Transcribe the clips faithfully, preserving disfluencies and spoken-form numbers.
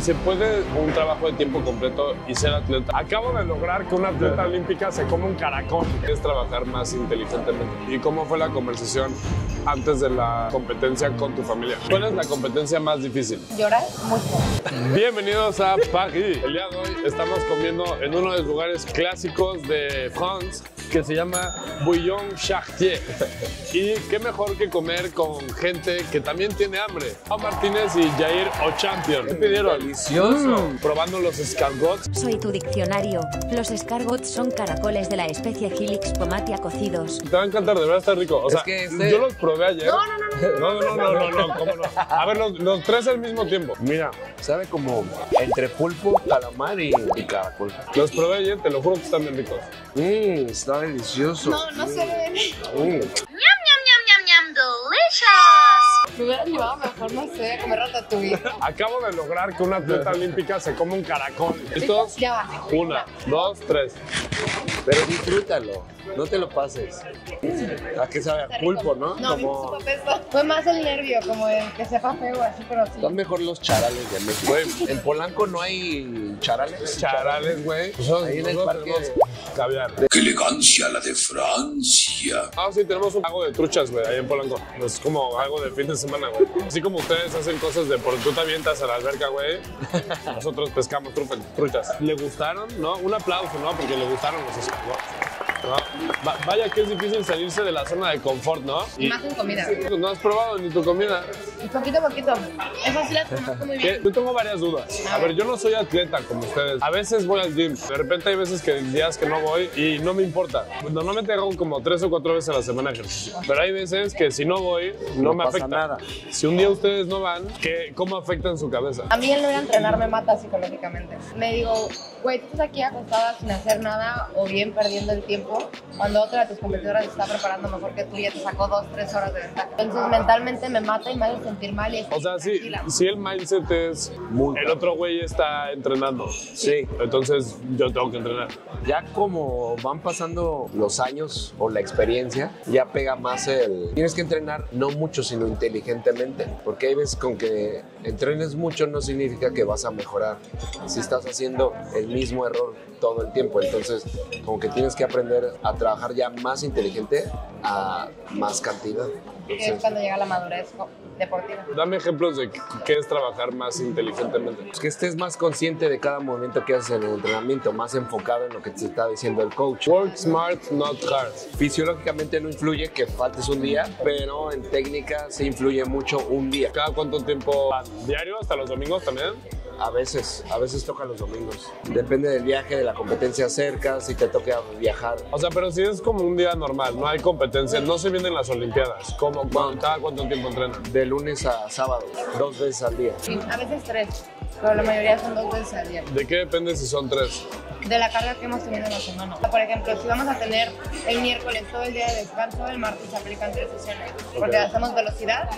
¿Y se puede un trabajo de tiempo completo y ser atleta? Acabo de lograr que una atleta olímpica se coma un caracol. Es trabajar más inteligentemente. ¿Y cómo fue la conversación antes de la competencia con tu familia? ¿Cuál es la competencia más difícil? Llorar mucho. Bienvenidos a París. El día de hoy estamos comiendo en uno de los lugares clásicos de France que se llama Bouillon Chartier. Y qué mejor que comer con gente que también tiene hambre. Juan Martínez y Jahir Ocampo. ¿Qué pidieron? Delicioso. Mm. Probando los escargots. Soy tu diccionario. Los escargots son caracoles de la especie Helix Pomatia cocidos. Te va a encantar, de verdad está rico. O sea, es que este... yo los probé ayer. No, no, no, no, no, no, no, no, no, no, cómo no. A ver, los, los tres al mismo tiempo. Mira, sabe como entre pulpo, calamar y, y caracol. Los probé ayer, te lo juro que están bien ricos. Mmm, está delicioso. No, no mm. se ven. Mm. ¡Ñam, ñam, ñam, ñam, ñam! ¡Delicious! Me hubieran llevado mejor, no sé, comer ratatouille. Acabo de lograr que una atleta olímpica se come un caracol. ¿Listos? Ya va. Una, dos, tres. Pero disfrútalo, no te lo pases. ¿A qué sabe? A pulpo, ¿no? No, como... fue más el nervio, como de que sepa feo, así, pero sí. Son mejor los charales de México. Güey, en Polanco no hay charales. Charales, güey. Pues ahí en el parque de... caviar. ¡Qué elegancia la de Francia! Ah, sí, tenemos un pago de truchas, güey, ahí en Polanco. Es como algo de fin de semana, güey. Así como ustedes hacen cosas de por tú te avientas a la alberca, güey, nosotros pescamos truchas. ¿Le gustaron? ¿No? Un aplauso, ¿no? Porque le gustaron los ¿no? Va vaya que es difícil salirse de la zona de confort, ¿no? Y más en comida. No has probado ni tu comida. Poquito a poquito. Eso sí la conozco muy bien. ¿Qué? Yo tengo varias dudas. A ver, yo no soy atleta como ustedes. A veces voy al gym. De repente hay veces que días que no voy y no me importa. Normalmente hago como tres o cuatro veces a la semana ejercicio. Pero hay veces que si no voy, no, no me afecta nada. Si un día ustedes no van, ¿qué, ¿cómo afecta en su cabeza? A mí el no ir a entrenar me mata psicológicamente. Me digo, güey, tú estás aquí acostada sin hacer nada o bien perdiendo el tiempo. Cuando otra de tus competidoras está preparando mejor que tú y ya te sacó dos, tres horas de ventaja. Entonces mentalmente me mata y me hace sentir mal. Y o sea, sí, si el mindset es multa. El otro güey está entrenando. Sí. Entonces yo tengo que entrenar. Ya como van pasando los años o la experiencia, ya pega más el... Tienes que entrenar no mucho, sino inteligentemente. Porque hay veces con que entrenes mucho no significa que vas a mejorar. Si estás haciendo el mismo error todo el tiempo, entonces como que tienes que aprender a trabajar ya más inteligente a más cantidad. Entonces, es cuando llega la madurez deportiva. Dame ejemplos de qué es trabajar más inteligentemente. Pues que estés más consciente de cada movimiento que haces en el entrenamiento, más enfocado en lo que te está diciendo el coach. Work smart, not hard. Fisiológicamente no influye que faltes un día, pero en técnica se influye mucho un día. ¿Cada cuánto tiempo? ¿Diario? ¿Hasta los domingos también? A veces, a veces toca los domingos. Depende del viaje, de la competencia cerca, si te toca viajar. O sea, pero si es como un día normal, no hay competencia, no se vienen las Olimpiadas. ¿Cómo, cuándo, cada cuánto tiempo entrenan? De lunes a sábado, dos veces al día. Sí, a veces tres, pero la mayoría son dos veces al día. ¿De qué depende si son tres? De la carga que hemos tenido en la semana. Por ejemplo, si vamos a tener el miércoles todo el día de descanso, el martes se aplican tres sesiones. Okay. Porque hacemos velocidad,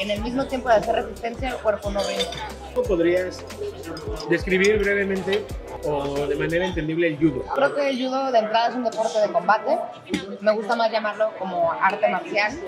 en el mismo tiempo de hacer resistencia, el cuerpo no rinde. ¿Cómo podrías describir brevemente o de manera entendible el judo? Creo que el judo de entrada es un deporte de combate. Me gusta más llamarlo como arte marcial.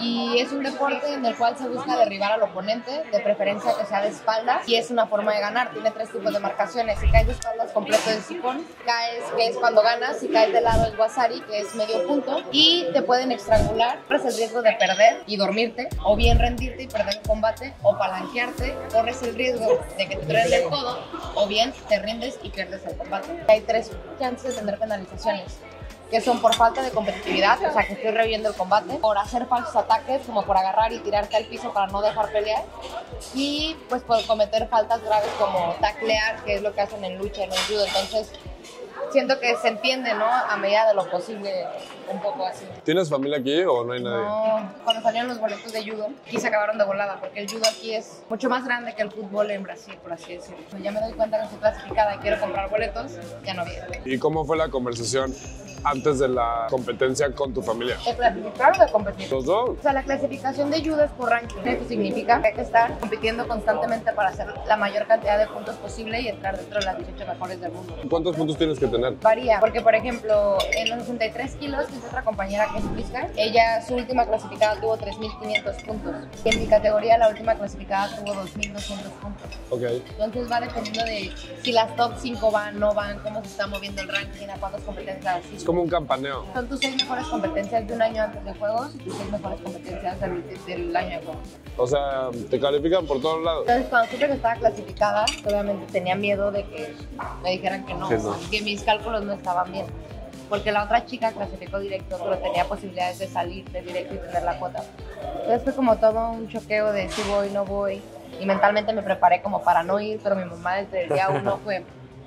Y es un deporte en el cual se busca derribar al oponente, de preferencia que sea de espalda, y es una forma de ganar. Tiene tres tipos de marcaciones: si caes de espaldas, completo es sipón; caes, que es cuando ganas; si caes de lado, es wasari, que es medio punto, y te pueden estrangular. Corres el riesgo de perder y dormirte, o bien rendirte y perder el combate, o palanquearte. Corres el riesgo de que te traen el codo, o bien te rindes y pierdes el combate. Hay tres chances de tener penalizaciones, que son por falta de competitividad, o sea, que estoy reviviendo el combate, por hacer falsos ataques, como por agarrar y tirarte al piso para no dejar pelear, y pues por cometer faltas graves como taclear, que es lo que hacen en lucha, en el judo. Entonces, siento que se entiende, ¿no? A medida de lo posible, un poco así. ¿Tienes familia aquí o no hay nadie? No, cuando salieron los boletos de judo, aquí se acabaron de volada, porque el judo aquí es mucho más grande que el fútbol en Brasil, por así decirlo. Ya me doy cuenta que estoy clasificada y quiero comprar boletos, ya no viene. ¿Y cómo fue la conversación antes de la competencia con tu familia? ¿De clasificar o de competir? Los dos. O sea, la clasificación de judo es por ranking. Eso significa que hay que estar compitiendo constantemente para hacer la mayor cantidad de puntos posible y entrar dentro de las dieciocho mejores del mundo. ¿Cuántos puntos tienes que tener? Varía, porque por ejemplo, en los sesenta y tres kilos, que es otra compañera que es Prisca, ella, su última clasificada tuvo tres mil quinientos puntos. Y en mi categoría, la última clasificada tuvo dos mil doscientos puntos. Okay. Entonces va dependiendo de si las top cinco van, no van, cómo se está moviendo el ranking, a cuántas competencias. Es como un campaneo. Son tus seis mejores competencias de un año antes de juegos y tus seis mejores competencias del, del año de juegos. O sea, te califican por todos lados. Entonces, cuando supe que estaba clasificada, obviamente tenía miedo de que me dijeran que no, sí, no, que mis cálculos no estaban bien. Porque la otra chica clasificó directo, pero tenía posibilidades de salir de directo y tener la cuota. Entonces fue como todo un choqueo de si voy, no voy. Y mentalmente me preparé como para no ir, pero mi mamá desde el día uno fue...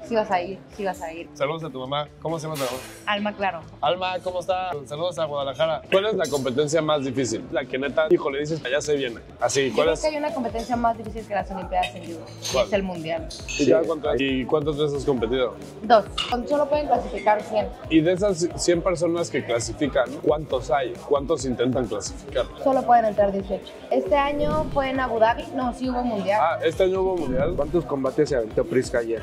Sí vas a ir, sí vas a ir. Saludos a tu mamá. ¿Cómo se llama tu mamá? Alma, claro. Alma, ¿cómo estás? Saludos a Guadalajara. ¿Cuál es la competencia más difícil? La que neta, hijo, le dices, allá se viene. Así, ¿cuál Yo es? Creo que hay una competencia más difícil que las Olimpiadas en judo. ¿Cuál? Es el mundial. ¿Y, ya cuántas, ¿Y cuántas veces has competido? Dos. Solo pueden clasificar cien. ¿Y de esas cien personas que clasifican, cuántos hay? ¿Cuántos intentan clasificar? Solo pueden entrar dieciocho. Este año fue en Abu Dhabi. No, sí hubo mundial. Ah, este año hubo mundial. ¿Cuántos combates se aventó Prisca ayer?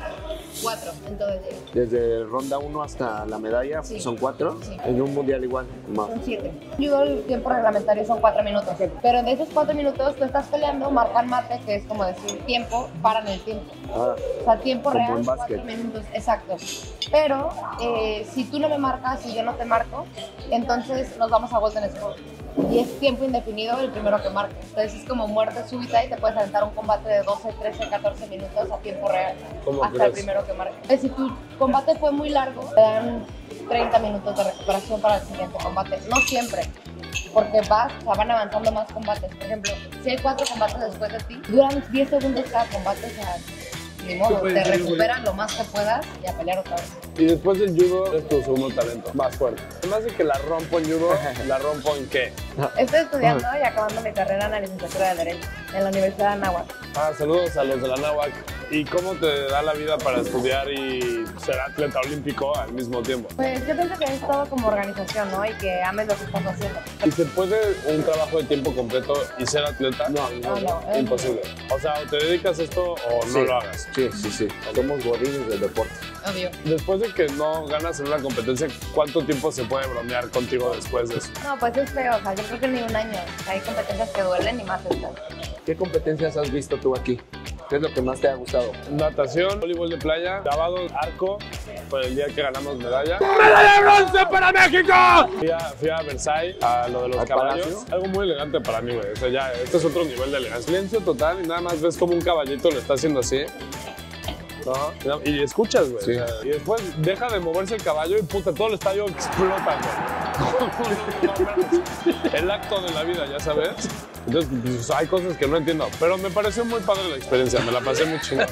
Cuatro, entonces. Desde ronda uno hasta la medalla, sí, son cuatro. Sí. En un mundial igual, más. Son siete. Yo el tiempo reglamentario son cuatro minutos. Sí. Pero de esos cuatro minutos tú estás peleando, marcan mate, que es como decir tiempo, paran el tiempo. Ah, o sea, tiempo real, cuatro minutos, exacto. Pero eh, si tú no me marcas y yo no te marco, entonces nos vamos a Golden Score. Y es tiempo indefinido el primero que marca. Entonces es como muerte súbita y te puedes aventar un combate de doce, trece, catorce minutos a tiempo real. Hasta crees? El primero que marca. Entonces, si tu combate fue muy largo, te dan treinta minutos de recuperación para el siguiente combate. No siempre, porque vas, o sea, van avanzando más combates. Por ejemplo, si hay cuatro combates después de ti, duran diez segundos cada combate. O sea, ni modo, te recuperas lo más que puedas y a pelear otra vez. Y después del judo es tu segundo talento, más fuerte. Además de que la rompo en judo, ¿la rompo en qué? Estoy estudiando y acabando mi carrera en la licenciatura de Derecho en la Universidad de Anáhuac. Ah, saludos a los de la Anáhuac. ¿Y cómo te da la vida para estudiar y ser atleta olímpico al mismo tiempo? Pues yo pienso que es todo como organización, ¿no? Y que ames lo que estás haciendo. ¿Y se puede un trabajo de tiempo completo y ser atleta? No, no, no, no, imposible. O sea, o te dedicas a esto o no lo hagas. Sí, sí, sí. Somos godines del deporte. Obvio. Después de que no ganas en una competencia, ¿cuánto tiempo se puede bromear contigo después de eso? No, pues es feo. O sea, yo creo que ni un año. Hay competencias que duelen y más estas. ¿Qué competencias has visto tú aquí? ¿Qué es lo que más te ha gustado? Natación, voleibol de playa, clavado, arco, por el día que ganamos medalla. ¡Medalla de bronce para México! Fui a, fui a Versailles, a lo de los caballos. Palacio. Algo muy elegante para mí, güey. O sea, ya, este es otro nivel de elegancia. Silencio total y nada más ves como un caballito lo está haciendo así. No, y escuchas, güey. Sí. Y después deja de moverse el caballo y puta, todo el estadio explota, güey. El acto de la vida, ya sabes. Entonces, pues, hay cosas que no entiendo, pero me pareció muy padre la experiencia, me la pasé muy chingón.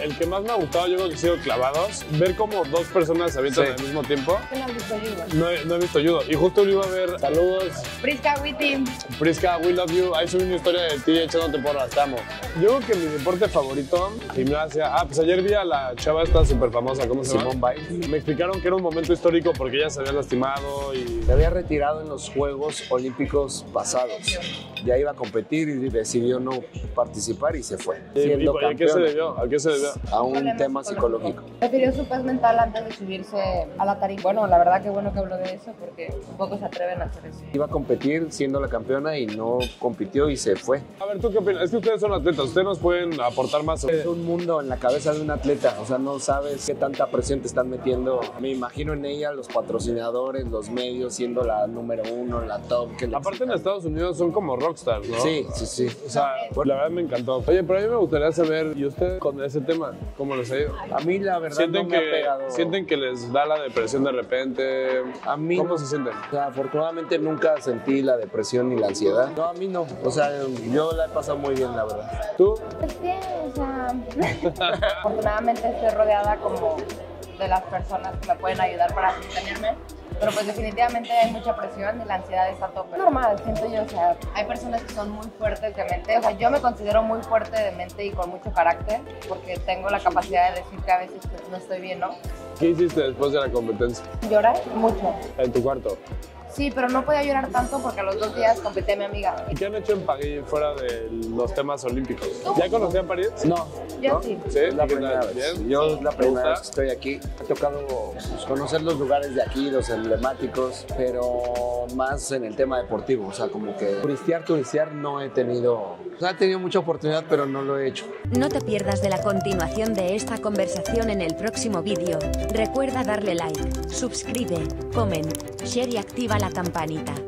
El que más me ha gustado, yo creo que ha sido clavados, ver como dos personas se avientan, sí, al mismo tiempo. No has visto judo. No, no he visto judo. Y justo lo iba a ver. Saludos. Prisca, we team. Prisca, we love you. Ahí subí una historia de ti echándote porras, te amo. Yo creo que mi deporte favorito, gimnasia. Ah, pues ayer vi a la chava esta súper famosa, ¿cómo se llama? Simone Biles. Me explicaron que era un momento histórico porque ella se había lastimado y... Se había retirado en los Juegos Olímpicos pasados. Ya iba a competir y decidió no participar y se fue. ¿Y, y a qué se debió? ¿A qué se debió? A un Problemas tema psicológico. Prefirió su paz mental antes de subirse a la tarima. Bueno, la verdad que bueno que habló de eso porque pocos se atreven a hacer eso. Iba a competir siendo la campeona y no compitió y se fue. A ver, ¿tú qué opinas? Es que ustedes son atletas, ustedes nos pueden aportar más. Es un mundo en la cabeza de un atleta, o sea, no sabes qué tanta presión te están metiendo. Me imagino en ella los patrocinadores, los medios, siendo la número uno, la top. Que Aparte exican. En Estados Unidos son como rockstar, ¿no? Sí, sí, sí. O sea, la verdad me encantó. Oye, pero a mí me gustaría saber, ¿y ustedes con ese tema cómo les ha ido? A mí la verdad no me ha pegado. ¿Sienten que les da la depresión de repente? A mí ¿Cómo no. se sienten? O sea, afortunadamente nunca sentí la depresión ni la ansiedad. No, a mí no. O sea, yo la he pasado muy bien, la verdad. ¿Tú? Pues bien, o sea... Afortunadamente estoy rodeada como de las personas que me pueden ayudar para sostenerme. Pero pues definitivamente hay mucha presión y la ansiedad está a tope. Normal, siento yo, o sea, hay personas que son muy fuertes de mente. O sea, yo me considero muy fuerte de mente y con mucho carácter porque tengo la capacidad de decir que a veces pues, no estoy bien, ¿no? ¿Qué hiciste después de la competencia? Llorar mucho. ¿En tu cuarto? Sí, pero no podía llorar tanto porque a los dos días competía mi amiga. ¿Y qué han hecho en París fuera de los temas olímpicos? ¿Tú? ¿Ya conocían París? No. Yo ¿no? sí. ¿Sí? La primera vez. Bien. Yo la primera vez que estoy aquí. He tocado conocer los lugares de aquí, los emblemáticos, pero más en el tema deportivo. O sea, como que turistear, turistear no he tenido... O sea, he tenido mucha oportunidad, pero no lo he hecho. No te pierdas de la continuación de esta conversación en el próximo vídeo. Recuerda darle like, suscribe, comen, share y activa la campanita.